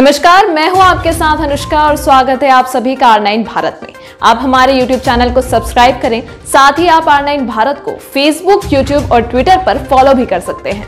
नमस्कार, मैं हूं आपके साथ अनुष्का और स्वागत है आप सभी का आर9 भारत में। आप हमारे YouTube चैनल को सब्सक्राइब करें, साथ ही आप आर9 भारत को Facebook, YouTube और Twitter पर फॉलो भी कर सकते हैं।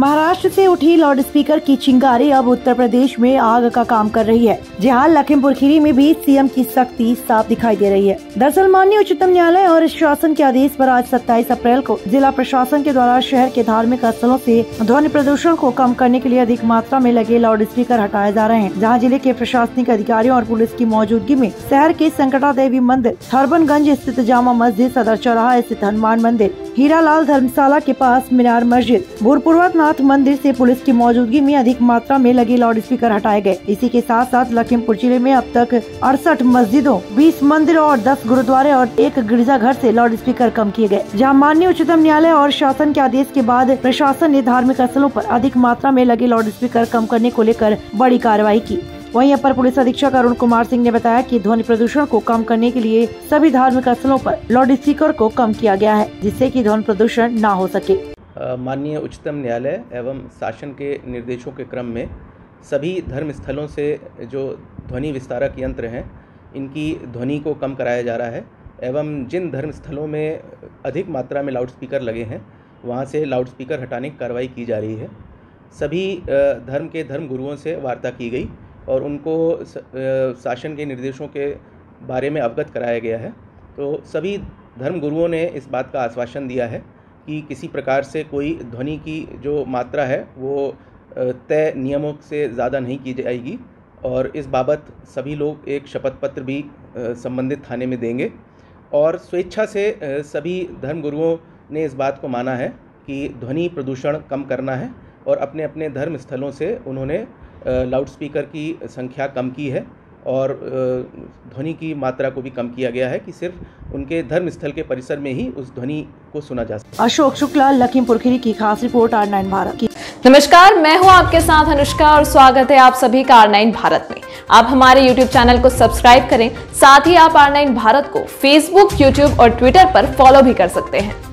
महाराष्ट्र से उठी लाउडस्पीकर की चिंगारी अब उत्तर प्रदेश में आग का काम कर रही है, जहां लखीमपुर खीरी में भी सीएम की सख्ती साफ दिखाई दे रही है। दरअसल माननीय उच्चतम न्यायालय और शासन के आदेश पर आज 27 अप्रैल को जिला प्रशासन के द्वारा शहर के धार्मिक स्थलों से ध्वनि प्रदूषण को कम करने के लिए अधिक मात्रा में लगे लाउडस्पीकर हटाए जा रहे हैं, जहाँ जिले के प्रशासनिक अधिकारियों और पुलिस की मौजूदगी में शहर के संकटा देवी मंदिर, हरबनगंज स्थित जामा मस्जिद, सदर चौराहा स्थित हनुमान मंदिर, हीरालाल धर्मशाला के पास मीनार मस्जिद, गुरुपूर्व नाथ मंदिर से पुलिस की मौजूदगी में अधिक मात्रा में लगे लाउडस्पीकर हटाए गए। इसी के साथ साथ लखीमपुर जिले में अब तक 68 मस्जिदों, 20 मंदिरों और 10 गुरुद्वारे और 1 गिरजाघर से लाउडस्पीकर कम किए गए, जहां माननीय उच्चतम न्यायालय और शासन के आदेश के बाद प्रशासन ने धार्मिक स्थलों पर अधिक मात्रा में लगे लाउडस्पीकर कम करने को लेकर बड़ी कार्रवाई की। वहीं अपर पुलिस अधीक्षक अरुण कुमार सिंह ने बताया कि ध्वनि प्रदूषण को कम करने के लिए सभी धार्मिक स्थलों पर लाउडस्पीकर को कम किया गया है, जिससे कि ध्वनि प्रदूषण ना हो सके। माननीय उच्चतम न्यायालय एवं शासन के निर्देशों के क्रम में सभी धर्म स्थलों से जो ध्वनि विस्तारक यंत्र हैं, इनकी ध्वनि को कम कराया जा रहा है एवं जिन धर्म स्थलों में अधिक मात्रा में लाउडस्पीकर लगे हैं, वहाँ से लाउडस्पीकर हटाने की कार्रवाई की जा रही है। सभी धर्म के धर्म गुरुओं से वार्ता की गई और उनको शासन के निर्देशों के बारे में अवगत कराया गया है। तो सभी धर्म गुरुओं ने इस बात का आश्वासन दिया है कि किसी प्रकार से कोई ध्वनि की जो मात्रा है वो तय नियमों से ज़्यादा नहीं की जाएगी और इस बाबत सभी लोग एक शपथ पत्र भी संबंधित थाने में देंगे और स्वेच्छा से सभी धर्म गुरुओं ने इस बात को माना है कि ध्वनि प्रदूषण कम करना है और अपने अपने धर्म स्थलों से उन्होंने लाउडस्पीकर की संख्या कम की है और ध्वनि की मात्रा को भी कम किया गया है कि सिर्फ उनके धर्म स्थल के परिसर में ही उस ध्वनि को सुना जा सके। अशोक शुक्ला, लखीमपुर खीरी की खास रिपोर्ट आर9 भारत की। नमस्कार, मैं हूं आपके साथ अनुष्का और स्वागत है आप सभी का आर9 भारत में। आप हमारे YouTube चैनल को सब्सक्राइब करें, साथ ही आप आर9 भारत को Facebook, YouTube और Twitter पर फॉलो भी कर सकते हैं।